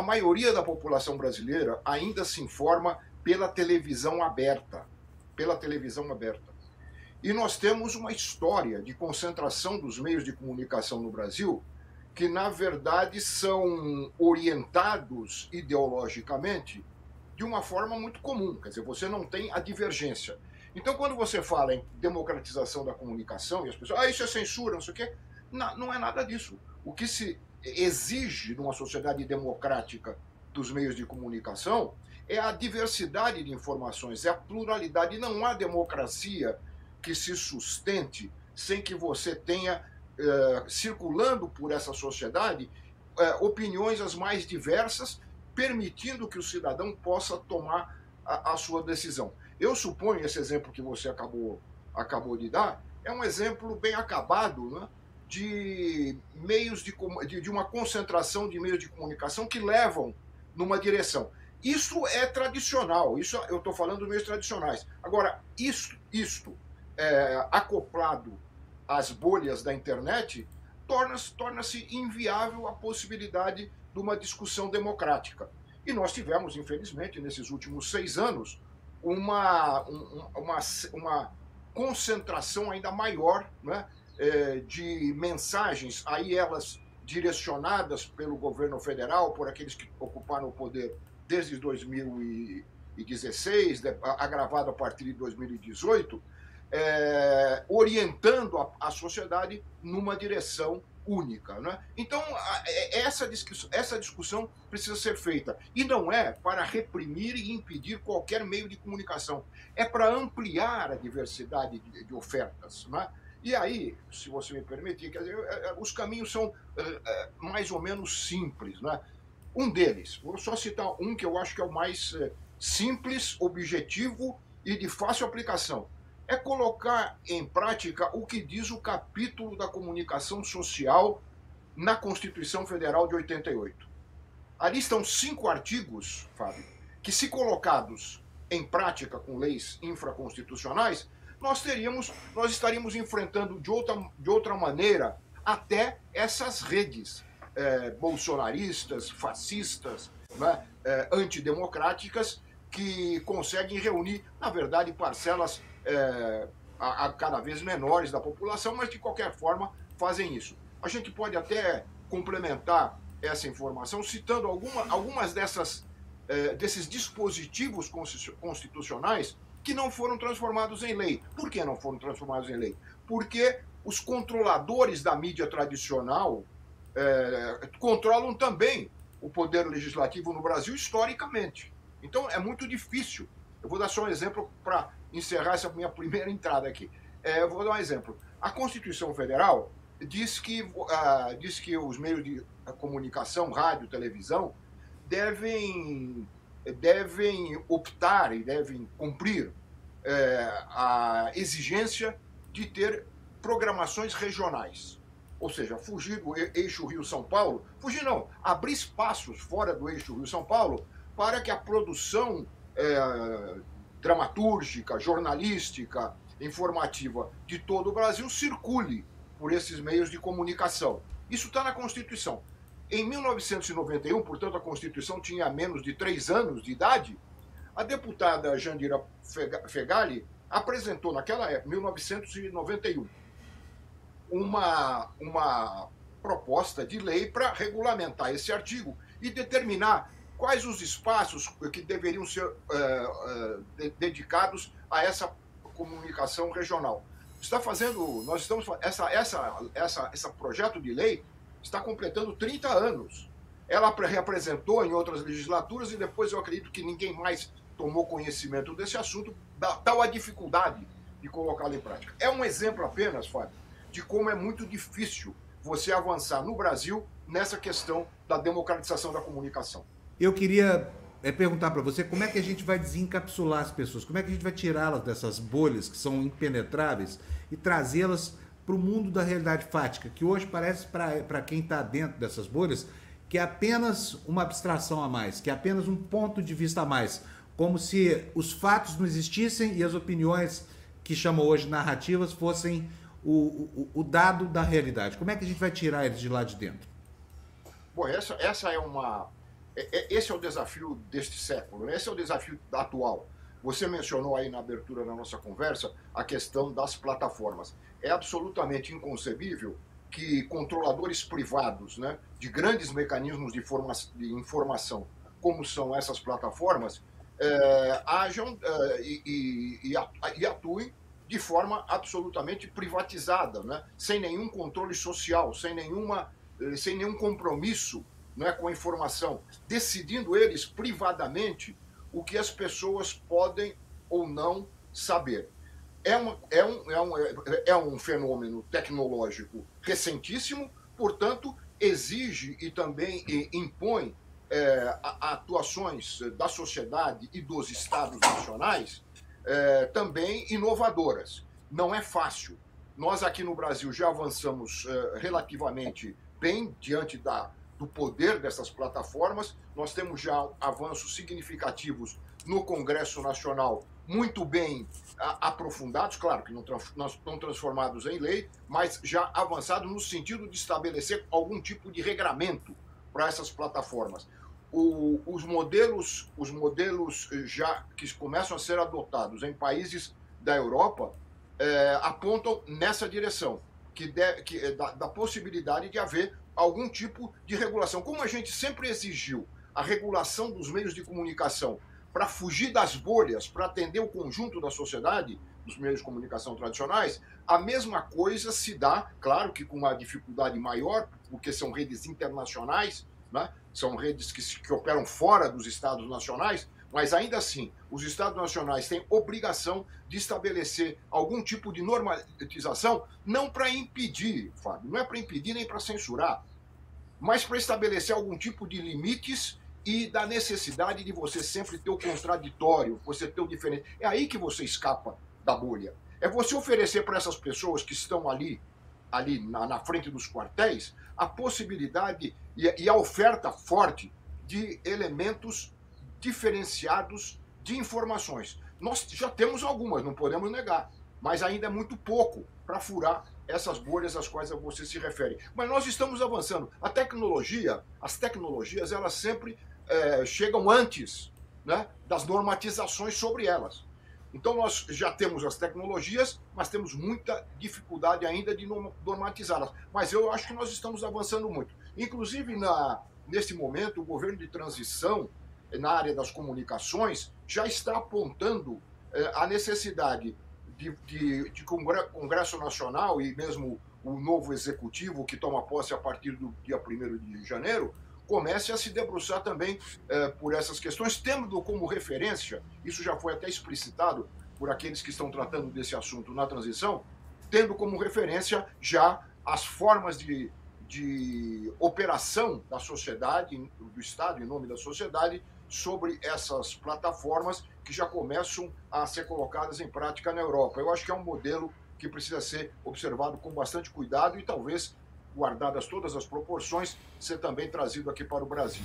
A maioria da população brasileira ainda se informa pela televisão aberta. Pela televisão aberta. E nós temos uma história de concentração dos meios de comunicação no Brasil que, na verdade, são orientados ideologicamente de uma forma muito comum. Quer dizer, você não tem a divergência. Então, quando você fala em democratização da comunicação e as pessoas... Ah, isso é censura, não sei o quê. Não, não é nada disso. O que se exige numa sociedade democrática dos meios de comunicação é a diversidade de informações, é a pluralidade. Não há democracia que se sustente sem que você tenha, circulando por essa sociedade, opiniões as mais diversas, permitindo que o cidadão possa tomar a sua decisão. Eu suponho esse exemplo que você acabou de dar é um exemplo bem acabado, né, de uma concentração de meios de comunicação que levam numa direção. Isso é tradicional, isso eu estou falando dos meios tradicionais. Agora, isto acoplado às bolhas da internet, torna-se inviável a possibilidade de uma discussão democrática. E nós tivemos, infelizmente, nesses últimos 6 anos, uma concentração ainda maior, né, de mensagens, aí elas direcionadas pelo governo federal, por aqueles que ocuparam o poder desde 2016, agravado a partir de 2018, orientando a sociedade numa direção única, né? Então, essa discussão precisa ser feita. E não é para reprimir e impedir qualquer meio de comunicação. É para ampliar a diversidade de ofertas, né? E aí, se você me permitir, quer dizer, os caminhos são mais ou menos simples, né? Um deles, vou só citar um que eu acho que é o mais simples, objetivo e de fácil aplicação. É colocar em prática o que diz o capítulo da comunicação social na Constituição Federal de 88. Ali estão 5 artigos, Fábio, que se colocados em prática com leis infraconstitucionais, nós estaríamos enfrentando de outra maneira até essas redes bolsonaristas, fascistas, né, antidemocráticas, que conseguem reunir, na verdade, parcelas a cada vez menores da população, mas de qualquer forma fazem isso. A gente pode até complementar essa informação citando algumas desses dispositivos constitucionais que não foram transformados em lei. Por que não foram transformados em lei? Porque os controladores da mídia tradicional controlam também o poder legislativo no Brasil historicamente. Então é muito difícil. Eu vou dar só um exemplo para encerrar essa minha primeira entrada aqui. Eu vou dar um exemplo. A Constituição Federal diz que os meios de comunicação, rádio, televisão, devem optar e devem cumprir a exigência de ter programações regionais. Ou seja, fugir do eixo Rio-São Paulo, fugir não, abrir espaços fora do eixo Rio-São Paulo para que a produção dramatúrgica, jornalística, informativa de todo o Brasil circule por esses meios de comunicação. Isso está na Constituição. Em 1991, portanto, a Constituição tinha menos de 3 anos de idade, a deputada Jandira Feghali apresentou, naquela época, 1991, uma proposta de lei para regulamentar esse artigo e determinar quais os espaços que deveriam ser dedicados a essa comunicação regional. Esse projeto de lei está completando 30 anos. Ela representou em outras legislaturas e depois eu acredito que ninguém mais tomou conhecimento desse assunto, tal a dificuldade de colocá-lo em prática. É um exemplo apenas, Fábio, de como é muito difícil você avançar no Brasil nessa questão da democratização da comunicação. Eu queria perguntar para você como é que a gente vai desencapsular as pessoas, como é que a gente vai tirá-las dessas bolhas que são impenetráveis e trazê-las para o mundo da realidade fática, que hoje parece para quem está dentro dessas bolhas que é apenas uma abstração a mais, que é apenas um ponto de vista a mais, como se os fatos não existissem e as opiniões que chamam hoje narrativas fossem o dado da realidade. Como é que a gente vai tirar eles de lá de dentro? Bom, essa é uma Esse é o desafio deste século, né? Esse é o desafio atual. Você mencionou aí na abertura da nossa conversa a questão das plataformas. É absolutamente inconcebível que controladores privados, né, de grandes mecanismos de informação, como são essas plataformas, ajam e atuem de forma absolutamente privatizada, né, sem nenhum controle social, sem nenhum compromisso, né, com a informação, decidindo eles privadamente o que as pessoas podem ou não saber. É um fenômeno tecnológico recentíssimo, portanto, exige e também impõe atuações da sociedade e dos estados nacionais também inovadoras. Não é fácil. Nós aqui no Brasil já avançamos relativamente bem diante do poder dessas plataformas. Nós temos já avanços significativos no Congresso Nacional, muito bem aprofundados, claro que não transformados em lei, mas já avançados no sentido de estabelecer algum tipo de regramento para essas plataformas. Os modelos já que começam a ser adotados em países da Europa apontam nessa direção, da possibilidade de haver algum tipo de regulação. Como a gente sempre exigiu a regulação dos meios de comunicação para fugir das bolhas, para atender o conjunto da sociedade, dos meios de comunicação tradicionais, a mesma coisa se dá, claro que com uma dificuldade maior, porque são redes internacionais, né? São redes que operam fora dos estados nacionais, mas ainda assim, os estados nacionais têm obrigação de estabelecer algum tipo de normatização, não para impedir, Fábio, não é para impedir nem para censurar, mas para estabelecer algum tipo de limites e da necessidade de você sempre ter o contraditório, você ter o diferente. É aí que você escapa da bolha. É você oferecer para essas pessoas que estão ali na frente dos quartéis, a possibilidade e a oferta forte de elementos diferenciados de informações. Nós já temos algumas, não podemos negar, mas ainda é muito pouco para furar essas bolhas às quais você se refere. Mas nós estamos avançando. A tecnologia, as tecnologias, elas sempre chegam antes, né, das normatizações sobre elas. Então nós já temos as tecnologias, mas temos muita dificuldade ainda de normatizá-las. Mas eu acho que nós estamos avançando muito. Inclusive, nesse momento, o governo de transição, na área das comunicações, já está apontando a necessidade de Congresso Nacional e mesmo o novo executivo, que toma posse a partir do dia 1º de janeiro, comece a se debruçar também por essas questões, tendo como referência, isso já foi até explicitado por aqueles que estão tratando desse assunto na transição, tendo como referência já as formas de operação da sociedade, do Estado, em nome da sociedade, sobre essas plataformas que já começam a ser colocadas em prática na Europa. Eu acho que é um modelo que precisa ser observado com bastante cuidado e talvez, guardadas todas as proporções, ser também trazido aqui para o Brasil.